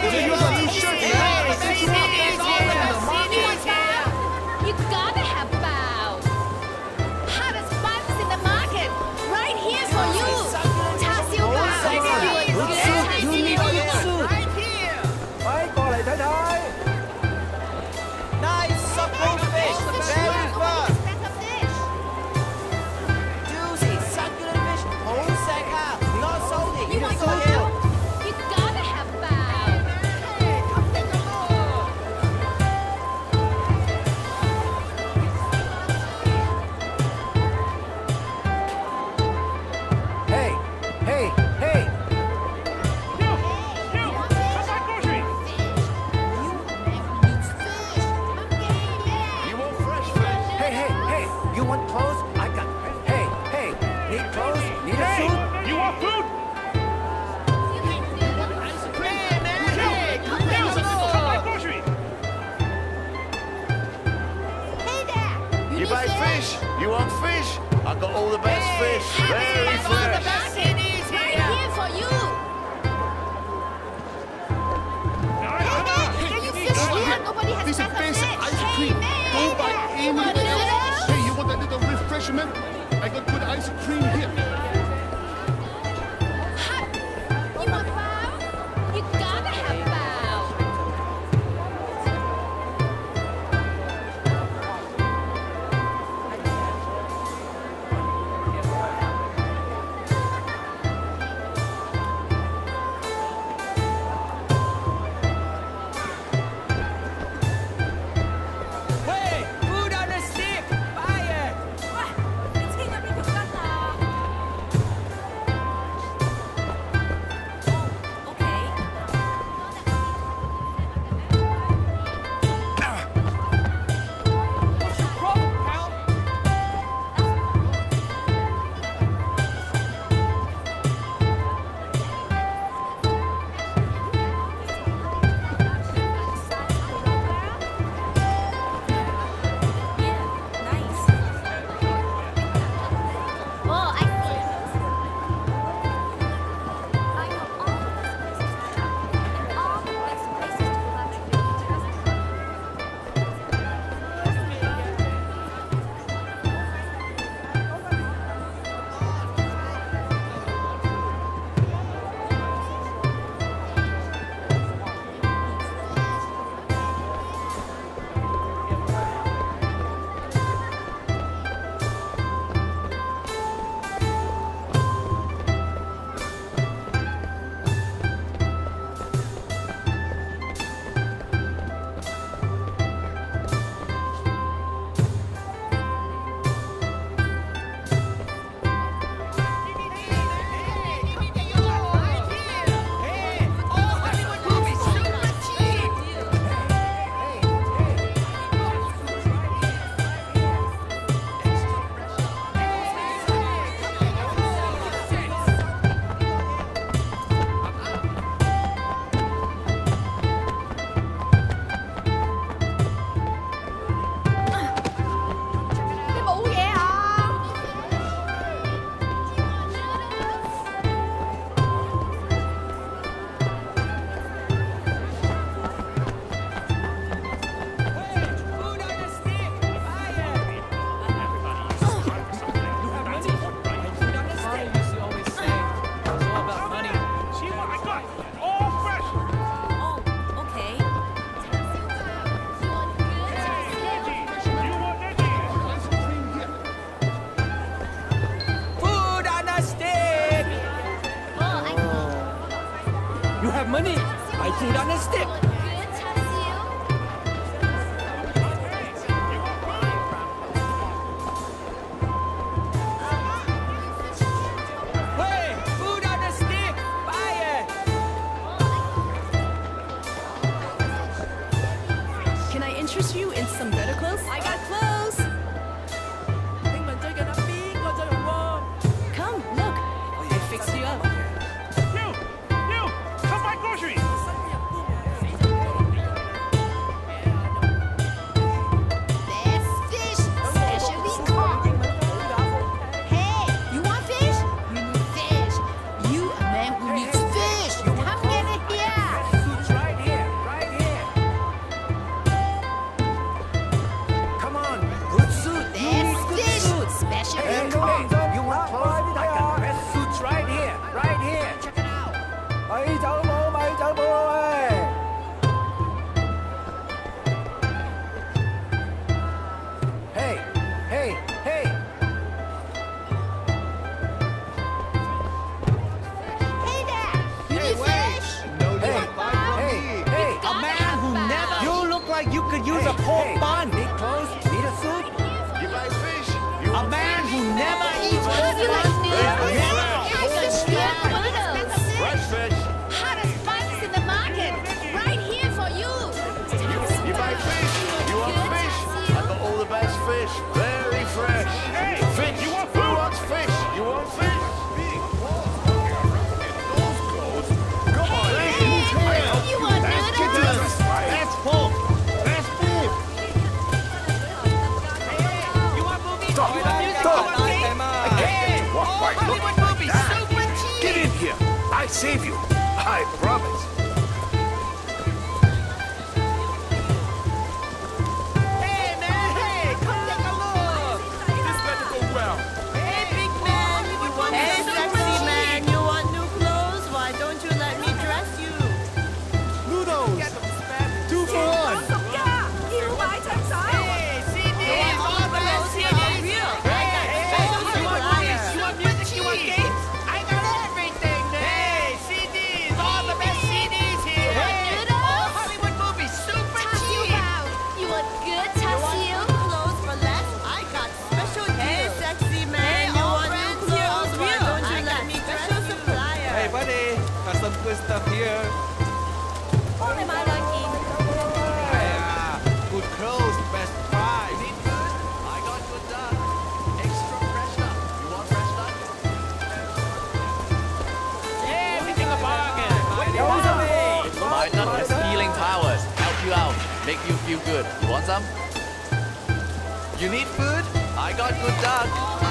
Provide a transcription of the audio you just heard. You gotta have bao. Hottest spices in the market. Right here for you. Taxiu bao. You need it. Right here. Right, go and see. Nice supple fish. Very fun. Come buy groceries! pork bun, meat clothes, pita soup. You like fish? A man who never eats fish. You like fish? Fresh fish. Hottest prices in the market, right here for you. You like fish? You want fish? I got all the best fish, very fresh. Hey, fish! You want food? Who wants fish? You want fish? I save you. I promise. Hey, man. Hey, come take a look. This better go well. Hey, big man. You want sexy man. You want new clothes? Why don't you let me dress you? Noodles. 2 for 1. Hey, see me. Stuff here. Only my lucky. Yeah, good clothes, best prize. Need good? I got good done. Extra fresh stuff. You want fresh stuff? Yeah, everything a bargain. Why not has healing powers? Help you out, make you feel good. You want some? You need food? I got good done.